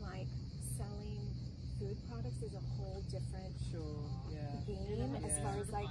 something like selling food products is a whole different game as far as like